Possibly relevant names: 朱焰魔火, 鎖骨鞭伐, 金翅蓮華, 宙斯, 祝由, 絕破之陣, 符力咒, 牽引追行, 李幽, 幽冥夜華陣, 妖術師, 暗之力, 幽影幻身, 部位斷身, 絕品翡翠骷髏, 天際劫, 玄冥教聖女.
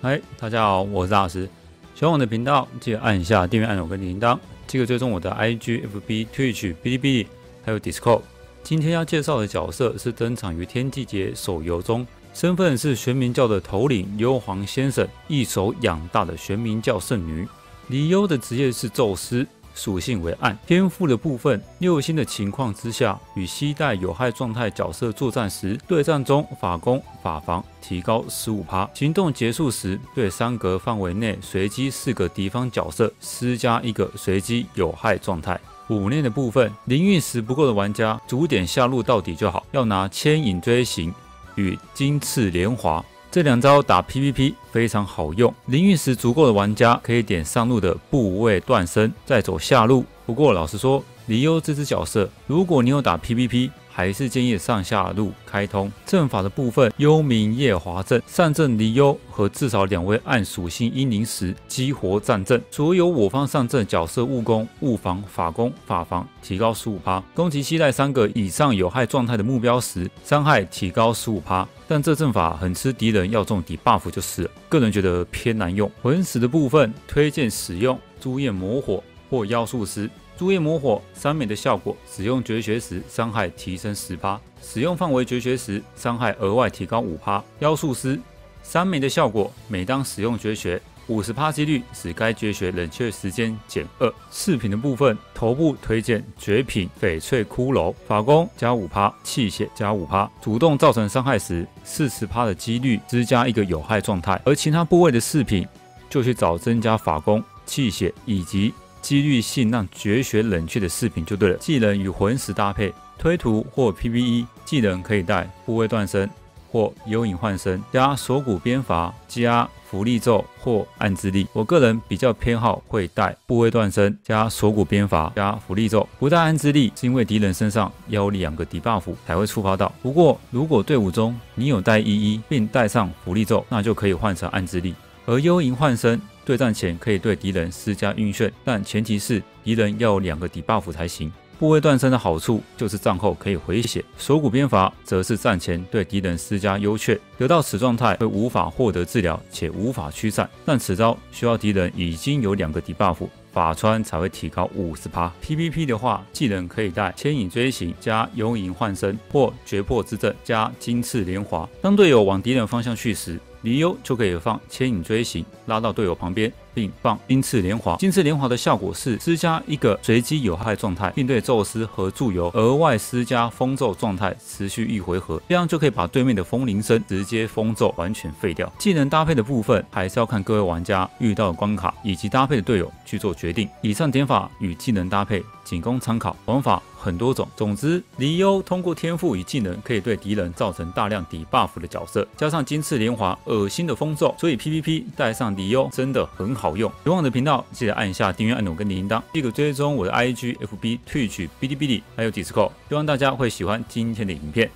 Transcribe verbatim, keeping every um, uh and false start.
嗨，大家好，我是大师。喜欢我的频道，记得按一下订阅按钮跟铃铛，记得追踪我的 I G、F B、Twitch、哔哩哔哩，还有 Discord。今天要介绍的角色是登场于《天际劫》手游中，身份是玄冥教的头领幽皇先生一手养大的玄冥教圣女。李幽的职业是宙斯，属性为暗。天赋的部分，六星的情况之下，与携带有害状态角色作战时，对战中法攻、法防提高 百分之十五， 行动结束时对三格范围内随机四个敌方角色施加一个随机有害状态。五念的部分，灵运石不够的玩家，主点下路到底就好，要拿牵引追行与金翅莲华这两招打 P V P 非常好用。灵运石足够的玩家可以点上路的部位断身，再走下路。不过老实说，李幽这只角色，如果你有打 P V P， 还是建议上下路开通。阵法的部分，幽冥夜华阵上阵李幽和至少两位暗属性阴灵石激活战阵，所有我方上阵角色误攻、误防、法攻、法防提高 百分之十五， 攻击携带三个以上有害状态的目标时，伤害提高 百分之十五。但这阵法很吃敌人要中底 buff 就死了，个人觉得偏难用。魂石的部分推荐使用朱焰魔火或妖术师。朱焰魔火三枚的效果，使用绝学时伤害提升 百分之十， 使用范围绝学时伤害额外提高 百分之五。 妖术师三枚的效果，每当使用绝学 百分之五十 几率使该绝学冷却时间减二。饰品的部分，头部推荐绝品翡翠骷髅，法攻加 百分之五， 器械加 百分之五， 主动造成伤害时 百分之四十 的几率施加一个有害状态，而其他部位的饰品就去找增加法攻、器械以及几率性让绝学冷却的饰品就对了。技能与魂石搭配，推图或 P V E 技能可以带部位断身或幽影幻身，加锁骨鞭伐，加符力咒或暗之力。我个人比较偏好会带部位断身加锁骨鞭伐加符力咒，不带暗之力是因为敌人身上要两个敌 buff 才会触发到。不过如果队伍中你有带一一并带上符力咒，那就可以换成暗之力。而幽影幻身对战前可以对敌人施加晕眩，但前提是敌人要有两个底 buff 才行。部位断身的好处就是战后可以回血，锁骨鞭伐则是战前对敌人施加幽雀，得到此状态会无法获得治疗且无法驱散，但此招需要敌人已经有两个底 buff， 法穿才会提高 百分之五十。 P V P 的话，技能可以带牵引追行加幽影幻身或绝破之阵加金翅莲华。当队友往敌人方向去时，李幽就可以放牵引追行拉到队友旁边，并放金翅莲华。金翅莲华的效果是施加一个随机有害状态，并对宙斯和祝由额外施加封咒状态，持续一回合，这样就可以把对面的风铃声直接封咒完全废掉。技能搭配的部分还是要看各位玩家遇到的关卡以及搭配的队友去做决定。以上点法与技能搭配仅供参考，玩法很多种。总之，李幽通过天赋与技能可以对敌人造成大量底 buff 的角色，加上金翅莲华恶心的风咒，所以 P V P 带上李幽真的很好用。喜欢我的频道，记得按一下订阅按钮跟铃铛，记得追踪我的 I G、F B、Twitch、哔哩哔哩，还有 Discord。希望大家会喜欢今天的影片。